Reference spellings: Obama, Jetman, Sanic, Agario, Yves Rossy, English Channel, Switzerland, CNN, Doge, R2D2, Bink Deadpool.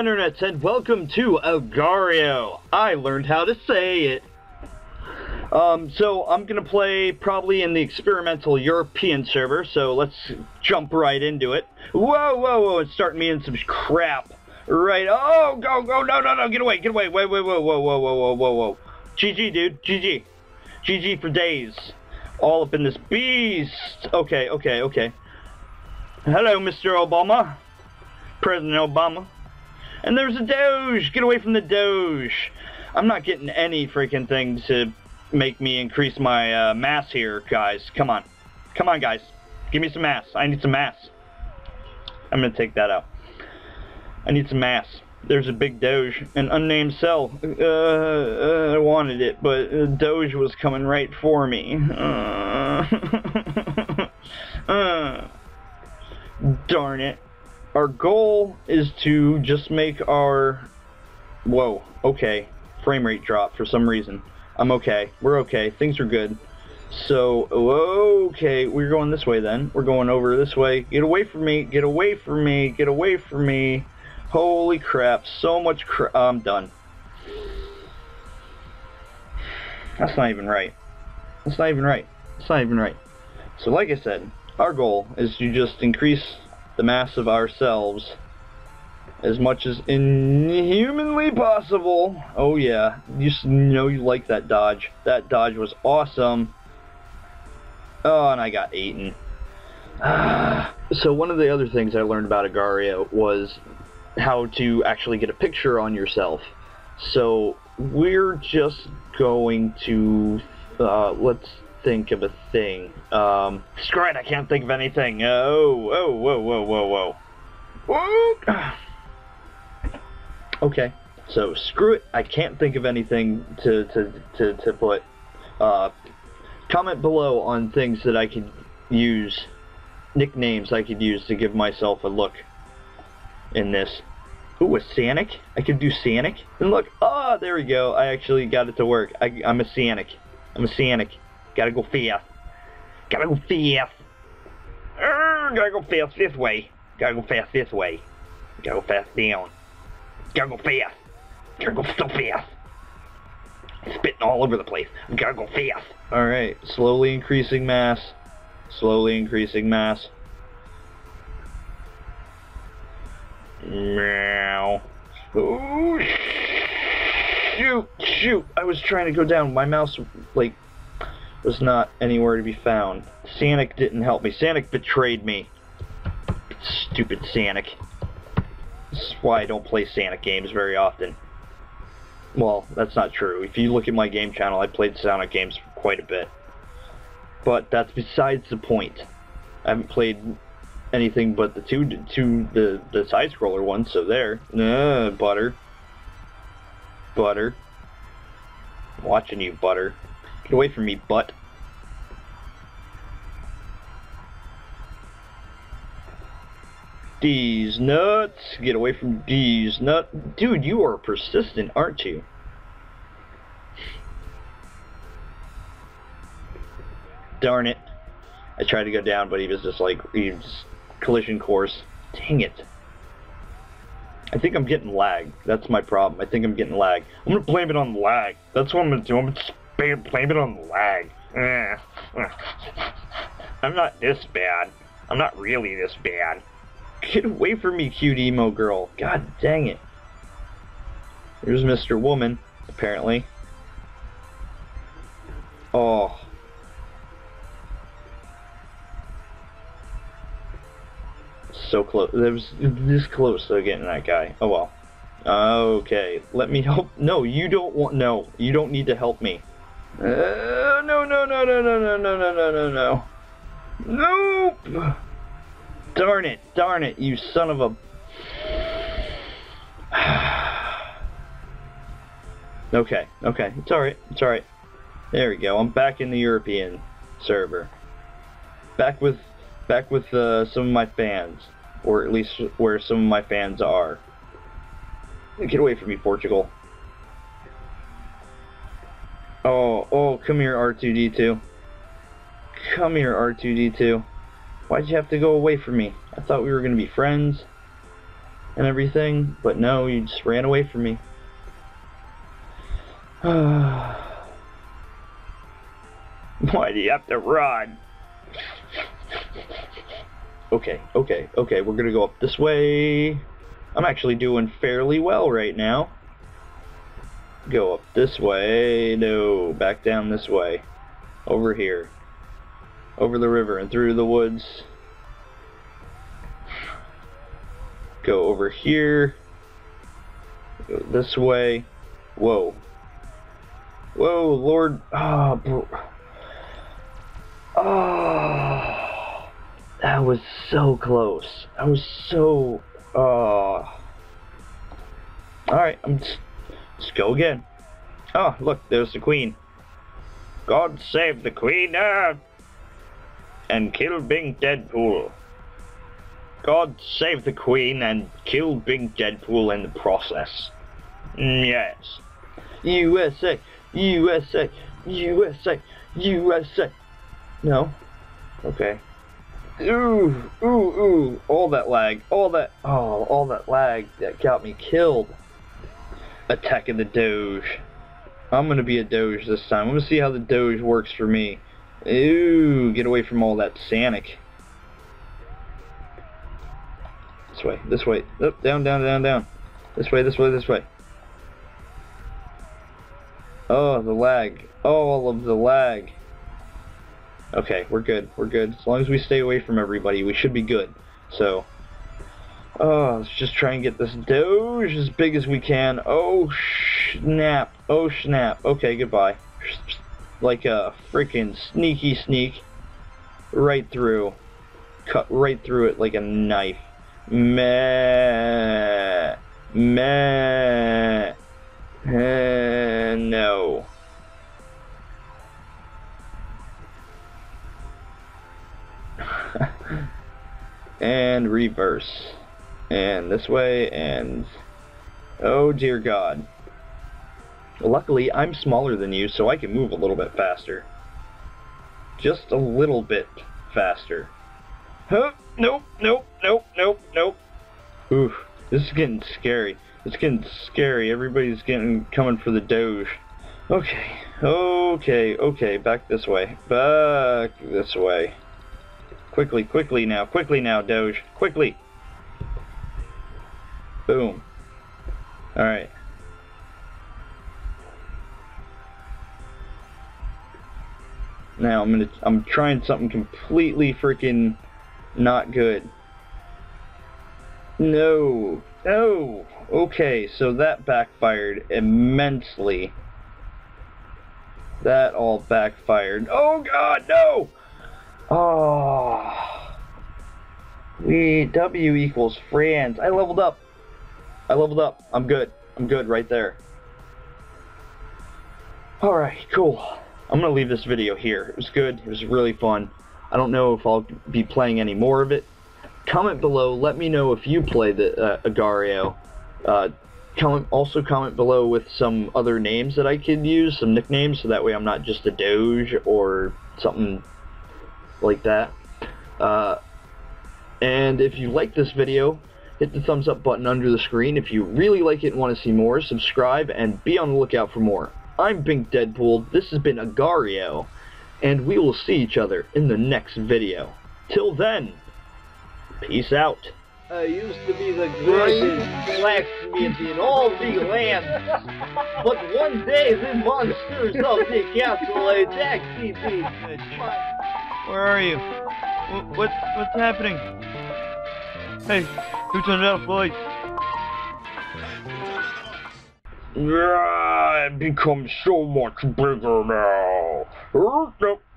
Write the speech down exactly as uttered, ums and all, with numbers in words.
internets, and welcome to Agario. I learned how to say it. Um, so I'm gonna play probably in the experimental European server, so let's jump right into it. Whoa, whoa, whoa, it's starting me in some crap. Right, oh, go, go, no, no, no, get away, get away, wait, wait, whoa, whoa, whoa, whoa, whoa, whoa, whoa. G G, dude, G G. G G for days. All up in this beast. Okay, okay, okay. Hello, Mister Obama. President Obama. And there's a Doge! Get away from the Doge! I'm not getting any freaking thing to make me increase my uh, mass here, guys. Come on. Come on, guys. Give me some mass. I need some mass. I'm gonna take that out. I need some mass. There's a big Doge. An unnamed cell. Uh, uh, I wanted it, but uh, Doge was coming right for me. Uh, uh, darn it. Our goal is to just make our... Whoa, okay. Frame rate dropped for some reason. I'm okay. We're okay. Things are good. So, okay. We're going this way then. We're going over this way. Get away from me. Get away from me. Get away from me. Holy crap. So much crap. I'm done. That's not even right. That's not even right. That's not even right. So, like I said, our goal is to just increase the mass of ourselves as much as inhumanly possible. Oh yeah, you know you like that Dodge. That Dodge was awesome. Oh, and I got eaten. Ah. So one of the other things I learned about Agario was how to actually get a picture on yourself. So we're just going to uh, let's think of a thing. Um, screw it, I can't think of anything. Oh, oh, whoa, whoa, whoa, whoa. Whoa. Okay, so screw it, I can't think of anything to, to, to, to put. Uh, comment below on things that I could use, nicknames I could use to give myself a look in this. Ooh, a Sanic? I could do Sanic? And look, ah, oh, there we go, I actually got it to work. I, I'm a Sanic. I'm a Sanic. Gotta go fast. Gotta go fast. Urgh, gotta go fast this way. Gotta go fast this way. Gotta go fast down. Gotta go fast. Gotta go so fast. I'm spitting all over the place. Gotta go fast. Alright, slowly increasing mass. Slowly increasing mass. Meow. Ooh, shoot, shoot. I was trying to go down. My mouse, like, was not anywhere to be found. Sanic didn't help me. Sanic betrayed me. Stupid Sanic. This is why I don't play Sanic games very often. Well, that's not true. If you look at my game channel, I played Sonic games quite a bit. But that's besides the point. I haven't played anything but the two, two the, the side-scroller ones, so there. Uh, butter. Butter. I'm watching you, butter. Get away from me, butt. These nuts. Get away from these nuts. Dude, you are persistent, aren't you? Darn it. I tried to go down, but he was just like, he was collision course. Dang it. I think I'm getting lag. That's my problem. I think I'm getting lag. I'm going to blame it on lag. That's what I'm going to do. I'm going to blame it on the lag. I'm not this bad. I'm not really this bad. Get away from me, cute emo girl. God dang it. Here's Mister Woman, apparently. Oh. So close. That was this close to getting that guy. Oh well. Okay. Let me help. No, you don't want. No, you don't need to help me. Uh, no, no, no, no, no, no, no, no, no, no, no. Nope! Darn it, darn it, you son of a... okay, okay, it's alright, it's alright. There we go, I'm back in the European server. Back with, back with uh, some of my fans. Or at least where some of my fans are. Get away from me, Portugal. Oh, oh, come here, R two D two. Come here, R two D two. Why'd you have to go away from me? I thought we were going to be friends. and everything, but no, you just ran away from me. Why do you have to run? Okay, okay, okay, we're gonna go up this way. I'm actually doing fairly well right now. Go up this way, no, back down this way. Over here. Over the river and through the woods. Go over here. Go this way. Whoa. Whoa, Lord. Ah, oh, bro. Ah. Oh, that was so close. I was so. Oh. Alright, let's, let's go again. Oh, look, there's the queen. God save the queen, ah! And kill Bink Deadpool. God save the queen and kill Bink Deadpool in the process. Mm, yes. U S A, U S A, U S A, U S A. No? Okay. Ooh, ooh, ooh, all that lag, all that, oh, all that lag that got me killed. Attacking the Doge. I'm gonna be a Doge this time. I'm gonna see how the Doge works for me. Ooh, get away from all that Sanic. This way, this way, oh, down, down, down, down. This way, this way, this way. Oh, the lag, oh, all of the lag. Okay, we're good, we're good. As long as we stay away from everybody, we should be good. So, oh, let's just try and get this Doge as big as we can. Oh, snap, oh, snap. Okay, goodbye. Like a freaking sneaky sneak. Right through. Cut right through it like a knife. Meh, meh, eh, no. And reverse. And this way, and... Oh dear God. Luckily, I'm smaller than you, so I can move a little bit faster. Just a little bit faster. Huh? Nope, nope, nope, nope, nope. Oof, this is getting scary. It's getting scary. Everybody's getting coming for the Doge. Okay, okay, okay, back this way. Back this way. Quickly, quickly now, quickly now, Doge, quickly. Boom. Alright. Now I'm gonna I'm trying something completely freaking not good. No. No. Okay, so that backfired immensely. That all backfired. Oh God, no! Oh, we W equals friends. I leveled up. I leveled up. I'm good. I'm good right there. All right, cool. I'm gonna leave this video here. It was good. It was really fun. I don't know if I'll be playing any more of it. Comment below. Let me know if you play the uh, Agario. Uh, comment. Also comment below with some other names that I could use, some nicknames, so that way I'm not just a Doge or something like that. Uh, and if you like this video, hit the thumbs up button under the screen. If you really like it and want to see more, subscribe and be on the lookout for more. I'm Bink Deadpool, this has been Agario, and we will see each other in the next video. Till then, peace out. I used to be the greatest blacksmith in all the land, but one day the monsters of the castle attacked me. Where are you? What, what what's happening? Hey, who turned out the lights? I've become so much bigger now.